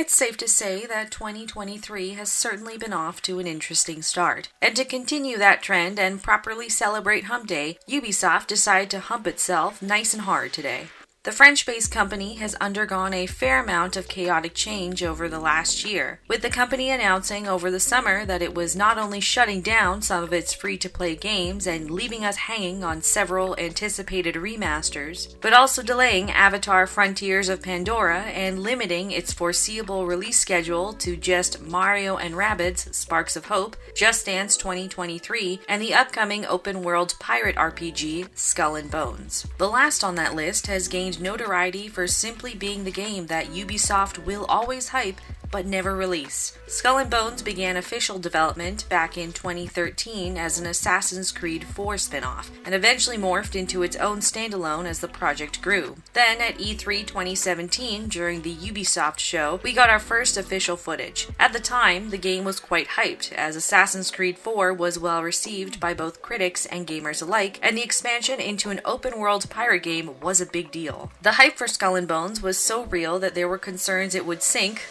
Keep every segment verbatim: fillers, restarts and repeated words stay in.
It's safe to say that twenty twenty-three has certainly been off to an interesting start. And to continue that trend and properly celebrate Hump Day, Ubisoft decided to hump itself nice and hard today. The French-based company has undergone a fair amount of chaotic change over the last year, with the company announcing over the summer that it was not only shutting down some of its free-to-play games and leaving us hanging on several anticipated remasters, but also delaying Avatar Frontiers of Pandora and limiting its foreseeable release schedule to just Mario and Rabbids Sparks of Hope, Just Dance twenty twenty-three, and the upcoming open-world pirate R P G Skull and Bones. The last on that list has gained notoriety for simply being the game that Ubisoft will always hype but never release. Skull and Bones began official development back in twenty thirteen as an Assassin's Creed four spin-off, and eventually morphed into its own standalone as the project grew. Then, at E three twenty seventeen, during the Ubisoft show, we got our first official footage. At the time, the game was quite hyped, as Assassin's Creed four was well received by both critics and gamers alike, and the expansion into an open-world pirate game was a big deal. The hype for Skull and Bones was so real that there were concerns it would sink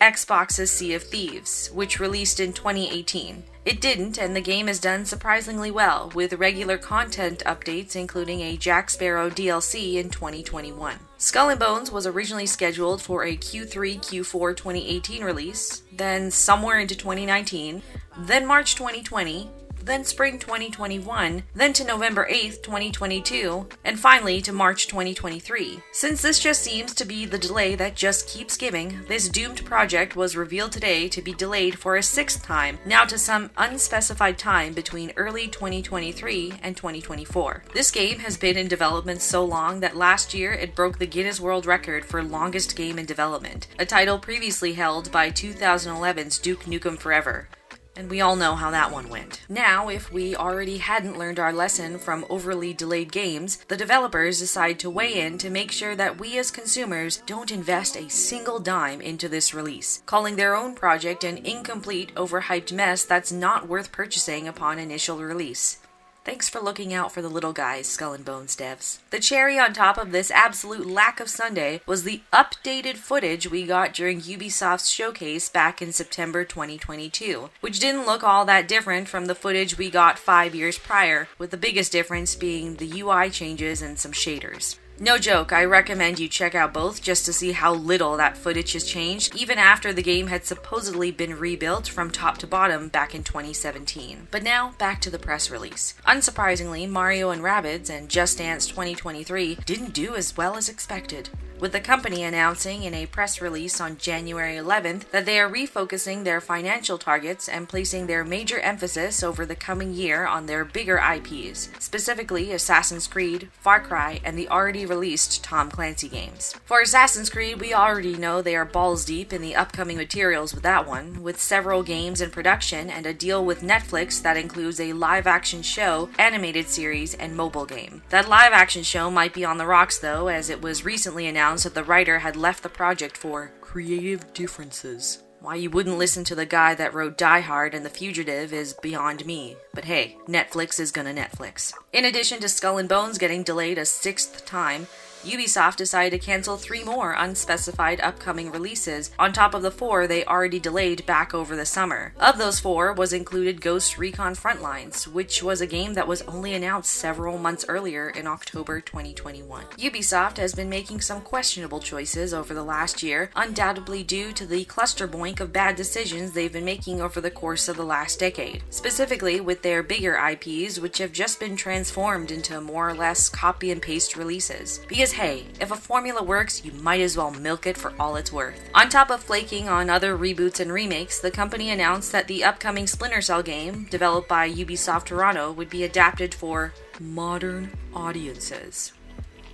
Xbox's Sea of Thieves, which released in twenty eighteen. It didn't, and the game has done surprisingly well, with regular content updates including a Jack Sparrow D L C in twenty twenty-one. Skull and Bones was originally scheduled for a Q three Q four twenty eighteen release, then somewhere into twenty nineteen, then March twenty twenty, then spring twenty twenty-one, then to November eighth twenty twenty-two, and finally to March twenty twenty-three. Since this just seems to be the delay that just keeps giving, this doomed project was revealed today to be delayed for a sixth time, now to some unspecified time between early twenty twenty-three and twenty twenty-four. This game has been in development so long that last year it broke the Guinness World Record for longest game in development, a title previously held by two thousand eleven's Duke Nukem Forever. And we all know how that one went. Now, if we already hadn't learned our lesson from overly delayed games, the developers decide to weigh in to make sure that we as consumers don't invest a single dime into this release, calling their own project an incomplete, overhyped mess that's not worth purchasing upon initial release. Thanks for looking out for the little guys, Skull and Bones devs. The cherry on top of this absolute lack of Sunday was the updated footage we got during Ubisoft's showcase back in September twenty twenty-two, which didn't look all that different from the footage we got five years prior, with the biggest difference being the U I changes and some shaders. No joke, I recommend you check out both just to see how little that footage has changed, even after the game had supposedly been rebuilt from top to bottom back in twenty seventeen. But now, back to the press release. Unsurprisingly, Mario and Rabbids and Just Dance twenty twenty-three didn't do as well as expected, with the company announcing in a press release on January eleventh that they are refocusing their financial targets and placing their major emphasis over the coming year on their bigger I Ps, specifically Assassin's Creed, Far Cry, and the already released Tom Clancy games. For Assassin's Creed, we already know they are balls deep in the upcoming materials with that one, with several games in production and a deal with Netflix that includes a live-action show, animated series, and mobile game. That live-action show might be on the rocks though, as it was recently announced that the writer had left the project for creative differences. Why you wouldn't listen to the guy that wrote Die Hard and The Fugitive is beyond me. But hey, Netflix is gonna Netflix. In addition to Skull and Bones getting delayed a sixth time, Ubisoft decided to cancel three more unspecified upcoming releases on top of the four they already delayed back over the summer. Of those four was included Ghost Recon Frontlines, which was a game that was only announced several months earlier in October twenty twenty-one. Ubisoft has been making some questionable choices over the last year, undoubtedly due to the clusterboink of bad decisions they've been making over the course of the last decade, specifically with their bigger I Ps, which have just been transformed into more or less copy and paste releases. Because hey, if a formula works, you might as well milk it for all it's worth. On top of flaking on other reboots and remakes, the company announced that the upcoming Splinter Cell game, developed by Ubisoft Toronto, would be adapted for modern audiences,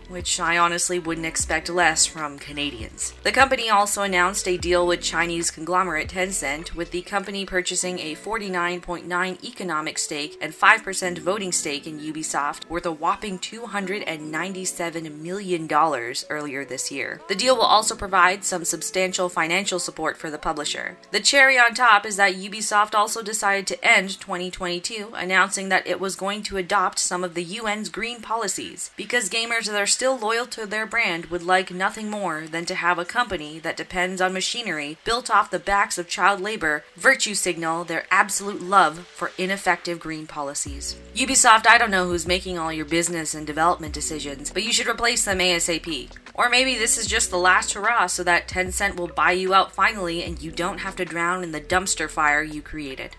which I honestly wouldn't expect less from Canadians. The company also announced a deal with Chinese conglomerate Tencent, with the company purchasing a forty-nine point nine percent economic stake and five percent voting stake in Ubisoft, worth a whopping two hundred ninety-seven million dollars earlier this year. The deal will also provide some substantial financial support for the publisher. The cherry on top is that Ubisoft also decided to end twenty twenty-two, announcing that it was going to adopt some of the U N's green policies, because gamers are still still loyal to their brand would like nothing more than to have a company that depends on machinery built off the backs of child labor virtue signal their absolute love for ineffective green policies. Ubisoft, I don't know who's making all your business and development decisions, but you should replace them ASAP. Or maybe this is just the last hurrah so that Tencent will buy you out finally and you don't have to drown in the dumpster fire you created.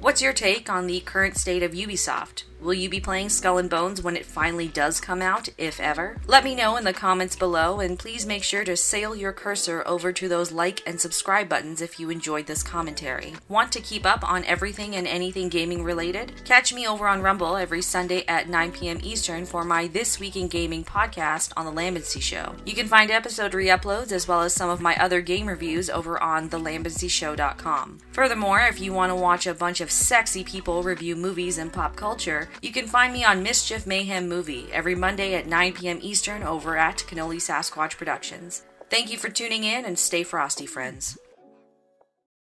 What's your take on the current state of Ubisoft? Will you be playing Skull and Bones when it finally does come out, if ever? Let me know in the comments below, and please make sure to sail your cursor over to those like and subscribe buttons if you enjoyed this commentary. Want to keep up on everything and anything gaming related? Catch me over on Rumble every Sunday at nine p m Eastern for my This Week in Gaming podcast on The Lambency Show. You can find episode re-uploads as well as some of my other game reviews over on the lambency show dot com. Furthermore, if you want to watch a bunch of sexy people review movies and pop culture, you can find me on Mischief Mayhem Movie every Monday at nine p m Eastern over at Cannoli Sasquatch Productions. Thank you for tuning in, and stay frosty, friends.